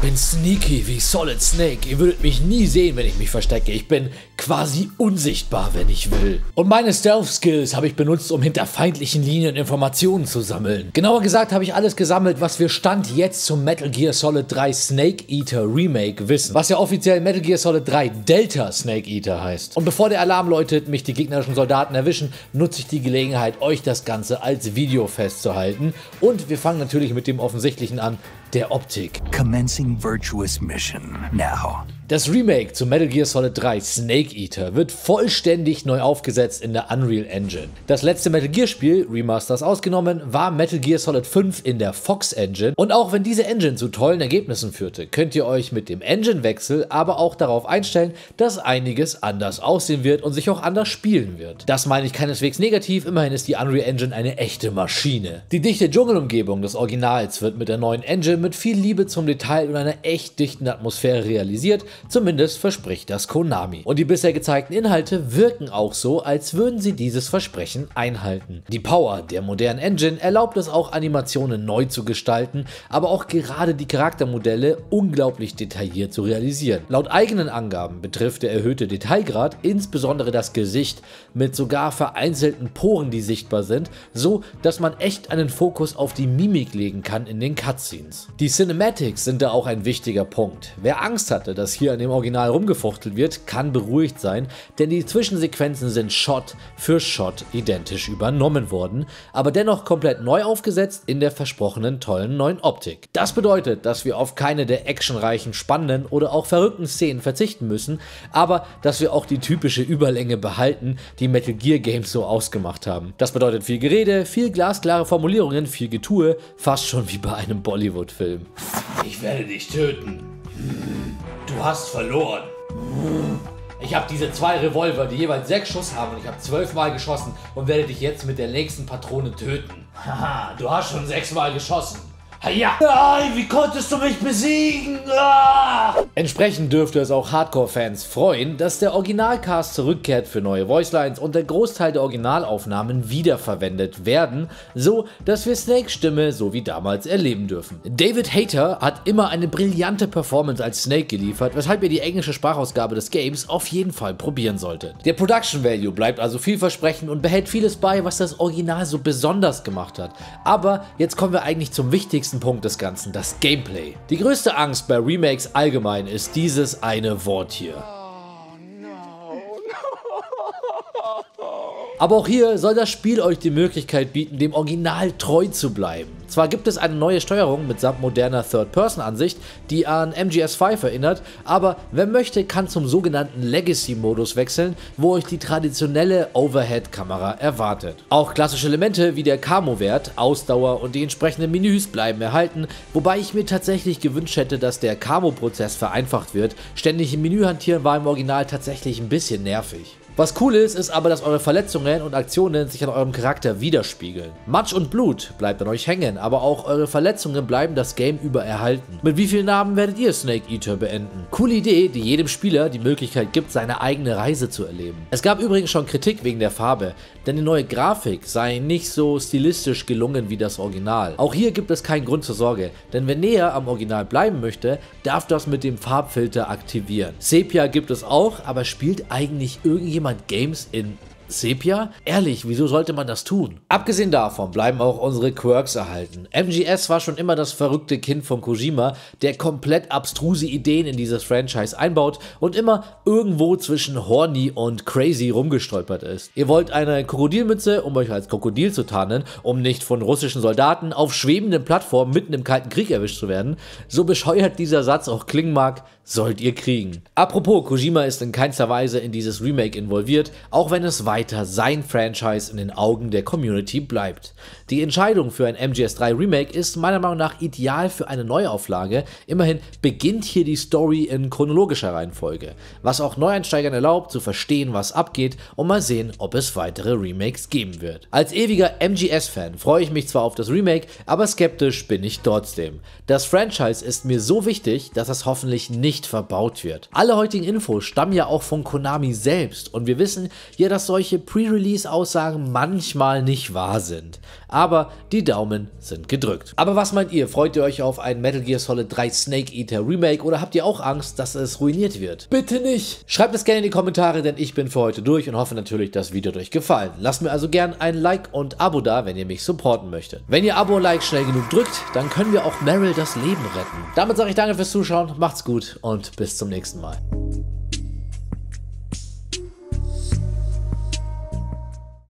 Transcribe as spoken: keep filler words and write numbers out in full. Ich bin sneaky wie Solid Snake. Ihr würdet mich nie sehen, wenn ich mich verstecke. Ich bin quasi unsichtbar, wenn ich will. Und meine Stealth-Skills habe ich benutzt, um hinter feindlichen Linien Informationen zu sammeln. Genauer gesagt habe ich alles gesammelt, was wir Stand jetzt zum Metal Gear Solid drei Snake Eater Remake wissen. Was ja offiziell Metal Gear Solid drei Delta Snake Eater heißt. Und bevor der Alarm läutet, mich die gegnerischen Soldaten erwischen, nutze ich die Gelegenheit, euch das Ganze als Video festzuhalten. Und wir fangen natürlich mit dem Offensichtlichen an, der Optik. Commencing virtuous mission now. Das Remake zu Metal Gear Solid drei Snake Eater wird vollständig neu aufgesetzt in der Unreal Engine. Das letzte Metal Gear Spiel, Remasters ausgenommen, war Metal Gear Solid fünf in der Fox Engine, und auch wenn diese Engine zu tollen Ergebnissen führte, könnt ihr euch mit dem Engine-Wechsel aber auch darauf einstellen, dass einiges anders aussehen wird und sich auch anders spielen wird. Das meine ich keineswegs negativ, immerhin ist die Unreal Engine eine echte Maschine. Die dichte Dschungelumgebung des Originals wird mit der neuen Engine mit viel Liebe zum Detail und einer echt dichten Atmosphäre realisiert. Zumindest verspricht das Konami. Und die bisher gezeigten Inhalte wirken auch so, als würden sie dieses Versprechen einhalten. Die Power der modernen Engine erlaubt es auch, Animationen neu zu gestalten, aber auch gerade die Charaktermodelle unglaublich detailliert zu realisieren. Laut eigenen Angaben betrifft der erhöhte Detailgrad insbesondere das Gesicht, mit sogar vereinzelten Poren, die sichtbar sind, so dass man echt einen Fokus auf die Mimik legen kann in den Cutscenes. Die Cinematics sind da auch ein wichtiger Punkt. Wer Angst hatte, dass hier an dem Original rumgefuchtelt wird, kann beruhigt sein, denn die Zwischensequenzen sind Shot für Shot identisch übernommen worden, aber dennoch komplett neu aufgesetzt in der versprochenen tollen neuen Optik. Das bedeutet, dass wir auf keine der actionreichen, spannenden oder auch verrückten Szenen verzichten müssen, aber dass wir auch die typische Überlänge behalten, die Metal Gear Games so ausgemacht haben. Das bedeutet viel Gerede, viel glasklare Formulierungen, viel Getue, fast schon wie bei einem Bollywood-Film. Ich werde dich töten. Du hast verloren. Ich habe diese zwei Revolver, die jeweils sechs Schuss haben, und ich habe zwölfmal geschossen und werde dich jetzt mit der nächsten Patrone töten. Haha, du hast schon sechsmal geschossen. Ja. Nein, wie konntest du mich besiegen? Ah! Entsprechend dürfte es auch Hardcore-Fans freuen, dass der Originalcast zurückkehrt für neue Voicelines und der Großteil der Originalaufnahmen wiederverwendet werden, so dass wir Snakes Stimme so wie damals erleben dürfen. David Hayter hat immer eine brillante Performance als Snake geliefert, weshalb ihr die englische Sprachausgabe des Games auf jeden Fall probieren solltet. Der Production Value bleibt also vielversprechend und behält vieles bei, was das Original so besonders gemacht hat. Aber jetzt kommen wir eigentlich zum wichtigsten Punkt des Ganzen, das Gameplay. Die größte Angst bei Remakes allgemein ist dieses eine Wort hier. Aber auch hier soll das Spiel euch die Möglichkeit bieten, dem Original treu zu bleiben. Zwar gibt es eine neue Steuerung mitsamt moderner Third-Person-Ansicht, die an M G S fünf erinnert, aber wer möchte, kann zum sogenannten Legacy-Modus wechseln, wo euch die traditionelle Overhead-Kamera erwartet. Auch klassische Elemente wie der Camo-Wert, Ausdauer und die entsprechenden Menüs bleiben erhalten, wobei ich mir tatsächlich gewünscht hätte, dass der Camo-Prozess vereinfacht wird. Ständig im Menü hantieren war im Original tatsächlich ein bisschen nervig. Was cool ist, ist aber, dass eure Verletzungen und Aktionen sich an eurem Charakter widerspiegeln. Matsch und Blut bleibt an euch hängen, aber auch eure Verletzungen bleiben das Game über erhalten. Mit wie vielen Narben werdet ihr Snake Eater beenden? Coole Idee, die jedem Spieler die Möglichkeit gibt, seine eigene Reise zu erleben. Es gab übrigens schon Kritik wegen der Farbe, denn die neue Grafik sei nicht so stilistisch gelungen wie das Original. Auch hier gibt es keinen Grund zur Sorge, denn wer näher am Original bleiben möchte, darf das mit dem Farbfilter aktivieren. Sepia gibt es auch, aber spielt eigentlich irgendjemand Games in Sepia? Ehrlich, wieso sollte man das tun? Abgesehen davon bleiben auch unsere Quirks erhalten. M G S war schon immer das verrückte Kind von Kojima, der komplett abstruse Ideen in dieses Franchise einbaut und immer irgendwo zwischen horny und crazy rumgestolpert ist. Ihr wollt eine Krokodilmütze, um euch als Krokodil zu tarnen, um nicht von russischen Soldaten auf schwebenden Plattformen mitten im Kalten Krieg erwischt zu werden. So bescheuert dieser Satz auch klingen mag, sollt ihr kriegen. Apropos, Kojima ist in keinster Weise in dieses Remake involviert, auch wenn es weiter sein Franchise in den Augen der Community bleibt. Die Entscheidung für ein M G S drei Remake ist meiner Meinung nach ideal für eine Neuauflage, immerhin beginnt hier die Story in chronologischer Reihenfolge, was auch Neueinsteigern erlaubt, zu verstehen, was abgeht, und mal sehen, ob es weitere Remakes geben wird. Als ewiger M G S-Fan freue ich mich zwar auf das Remake, aber skeptisch bin ich trotzdem. Das Franchise ist mir so wichtig, dass es hoffentlich nicht verbaut wird. Alle heutigen Infos stammen ja auch von Konami selbst, und wir wissen ja, dass solche solche Pre-Release-Aussagen manchmal nicht wahr sind. Aber die Daumen sind gedrückt. Aber was meint ihr? Freut ihr euch auf ein Metal Gear Solid drei Snake Eater Remake oder habt ihr auch Angst, dass es ruiniert wird? Bitte nicht! Schreibt es gerne in die Kommentare, denn ich bin für heute durch und hoffe natürlich, das Video hat euch gefallen. Lasst mir also gern ein Like und Abo da, wenn ihr mich supporten möchtet. Wenn ihr Abo und Like schnell genug drückt, dann können wir auch Meryl das Leben retten. Damit sage ich danke fürs Zuschauen, macht's gut und bis zum nächsten Mal.